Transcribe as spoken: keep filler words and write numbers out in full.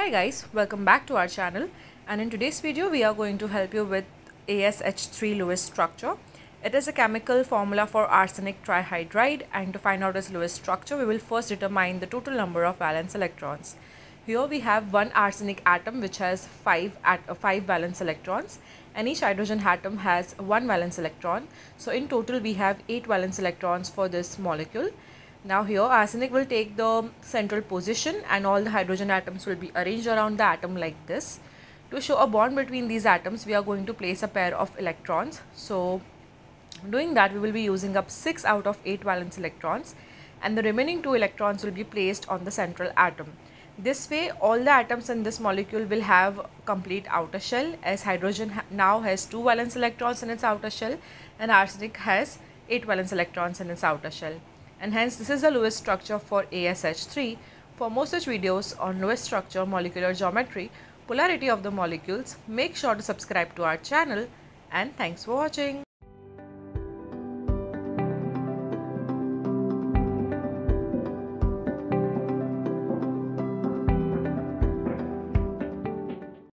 Hi guys, welcome back to our channel, and in today's video we are going to help you with A S H three Lewis structure. It is a chemical formula for arsenic trihydride, and to find out its Lewis structure we will first determine the total number of valence electrons. Here we have one arsenic atom which has five, at, uh, five valence electrons, and each hydrogen atom has one valence electron. So in total we have eight valence electrons for this molecule. Now here arsenic will take the central position and all the hydrogen atoms will be arranged around the atom like this. To show a bond between these atoms, we are going to place a pair of electrons. So doing that, we will be using up six out of eight valence electrons, and the remaining two electrons will be placed on the central atom. This way all the atoms in this molecule will have complete outer shell, as hydrogen ha now has two valence electrons in its outer shell and arsenic has eight valence electrons in its outer shell. And hence this is the Lewis structure for A S H three. For more such videos on Lewis structure, molecular geometry, polarity of the molecules, make sure to subscribe to our channel, and thanks for watching.